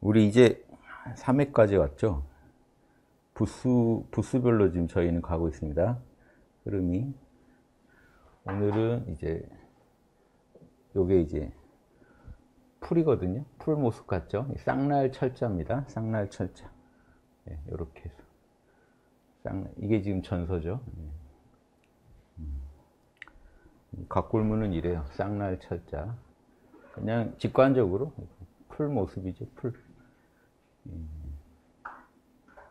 우리 이제 3회까지 왔죠. 부스별로 지금 저희는 가고 있습니다. 흐름이. 오늘은 이제 요게 이제 풀이거든요. 풀 모습 같죠? 쌍날 철자입니다. 쌍날 철자. 네, 요렇게 해서. 이게 지금 전서죠. 갓골무는 이래요. 쌍날 철자. 그냥 직관적으로 풀 모습이죠. 풀.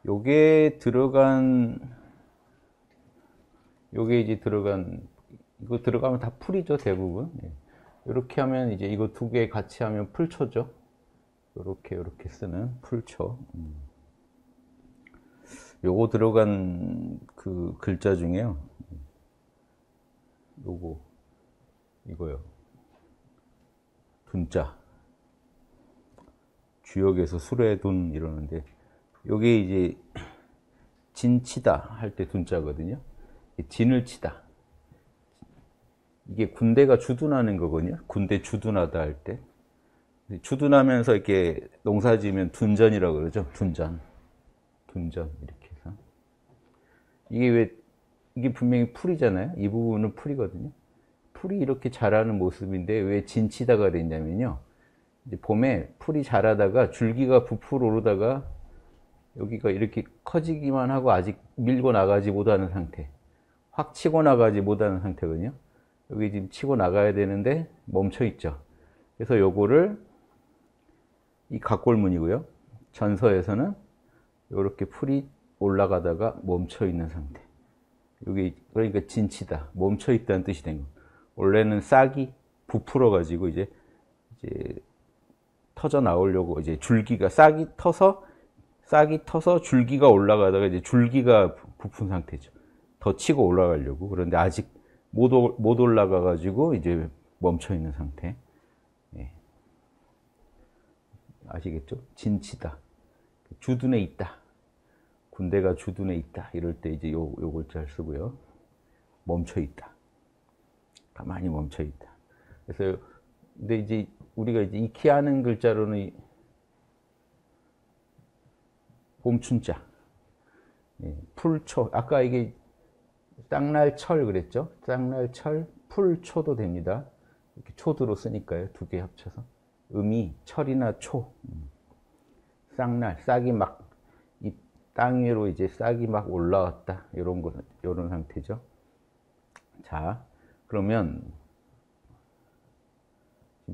요게 들어간, 요게 이제 들어간, 이거 들어가면 다 풀이죠. 대부분. 이렇게 하면 이제 이거 두 개 같이 하면 풀초죠. 요렇게 쓰는 풀초. 요거 들어간 그 글자 중에요. 요거, 이거요. 둔자. 주역에서 술에 둔 이러는데, 요게 이제 진치다 할 때 둔자거든요. 진을 치다. 이게 군대가 주둔하는 거거든요. 군대 주둔하다 할 때. 주둔하면서 이렇게 농사 지으면 둔전이라고 그러죠. 둔전. 둔전. 이렇게 해서. 이게 왜, 이게 분명히 풀이잖아요. 이 부분은 풀이거든요. 풀이 이렇게 자라는 모습인데 왜 진치다가 됐냐면요. 이제 봄에 풀이 자라다가 줄기가 부풀 오르다가 여기가 이렇게 커지기만 하고 아직 밀고 나가지 못하는 상태. 확 치고 나가지 못하는 상태거든요. 여기 지금 치고 나가야 되는데 멈춰 있죠. 그래서 요거를 이 갓골문이고요. 전서에서는 요렇게 풀이 올라가다가 멈춰 있는 상태. 여기 그러니까 진치다, 멈춰 있다는 뜻이 된 거. 원래는 싹이 부풀어 가지고 이제 터져 나오려고 이제 줄기가 싹이 터서 줄기가 올라가다가 이제 줄기가 부푼 상태죠. 더 치고 올라가려고. 그런데 아직 못 올라가 가지고 이제 멈춰 있는 상태. 예. 아시겠죠? 진치다. 주둔에 있다. 군대가 주둔에 있다. 이럴 때 이제 요 글자를 쓰고요. 멈춰 있다. 가만히 멈춰 있다. 그래서 근데 이제 우리가 이제 익히하는 글자로는 봄춘자. 예. 풀초. 아까 이게 쌍날철 그랬죠? 쌍날철, 풀초도 됩니다. 이렇게 초두로 쓰니까요. 두 개 합쳐서. 음이 철이나 초. 쌍날, 싹이 막 이 땅 위로 이제 싹이 막 올라왔다. 이런 거, 이런 상태죠. 자, 그러면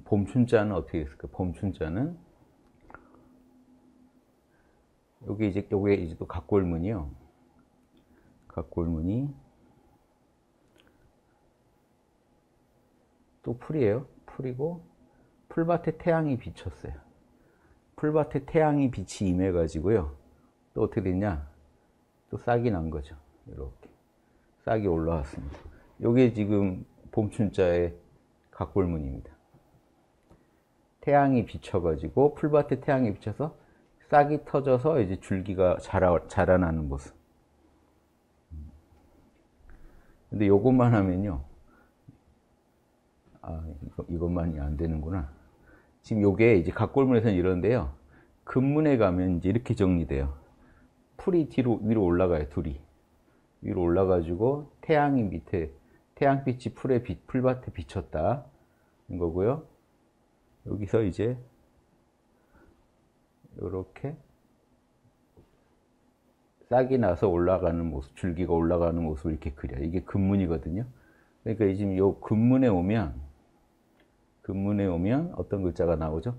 봄춘자는 어떻게 했을까? 봄춘자는 여기 이제 요게 이제 또 갓골문이요. 갓골문이 또 풀이에요. 풀이고 풀밭에 태양이 비쳤어요. 풀밭에 태양이 빛이 임해 가지고요. 또 어떻게 됐냐? 또 싹이 난 거죠. 이렇게 싹이 올라왔습니다. 요게 지금 봄춘자의 갓골문입니다. 태양이 비쳐 가지고 풀밭에 태양이 비쳐서 싹이 터져서 이제 줄기가 자라나는 모습. 근데 요것만 하면요. 아, 이것만이 안 되는구나. 지금 요게 이제 갓골문에서는 이런데요. 근문에 가면 이제 이렇게 정리돼요. 풀이 뒤로, 위로 올라가요, 둘이. 위로 올라가지고 태양이 밑에, 태양빛이 풀밭에 비쳤다. 인 거고요. 여기서 이제, 요렇게 싹이 나서 올라가는 모습, 줄기가 올라가는 모습을 이렇게 그려요. 이게 근문이거든요. 그러니까 지금 요 근문에 오면 어떤 글자가 나오죠?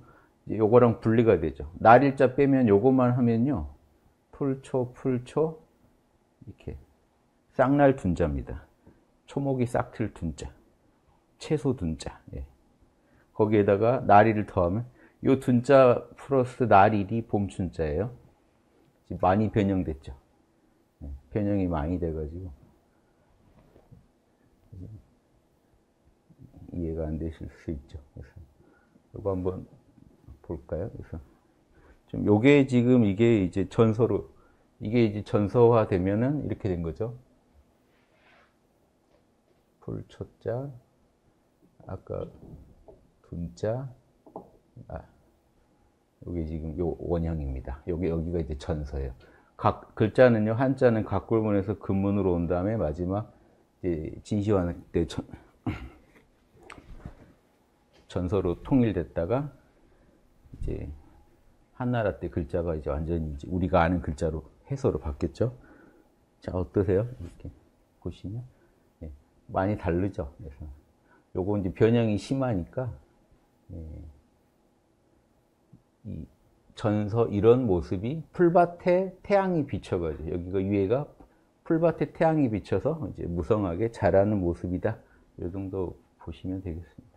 요거랑 분리가 되죠. 날일자 빼면 요것만 하면요. 풀초, 이렇게. 쌍날 둔자입니다. 초목이 싹틀 둔자. 채소 둔자. 예. 거기에다가 날일을 더하면 요 둔자 플러스 날일이 봄춘자예요. 지금 많이 변형됐죠. 예. 변형이 많이 돼가지고. 이해가 안 되실 수 있죠. 그래서 요거 한번 볼까요? 그래서 좀 요게 지금 이게 이제 전서로 이게 이제 전서화 되면은 이렇게 된 거죠. 풀초자, 아까 둔자, 여기 지금 요 원형입니다. 여기가 이제 전서예요. 각 글자는요, 한자는 각골문에서 근문으로 온 다음에 마지막 진시황 때 전서로 통일됐다가 이제 한나라 때 글자가 이제 완전히 이제 우리가 아는 글자로 해서로 바뀌었죠. 자, 어떠세요? 이렇게 보시면 예, 많이 다르죠. 그래서 요거 이제 변형이 심하니까 예, 이 전서 이런 모습이 풀밭에 태양이 비춰가지고 여기가 위에가 풀밭에 태양이 비쳐서 이제 무성하게 자라는 모습이다. 이 정도 보시면 되겠습니다.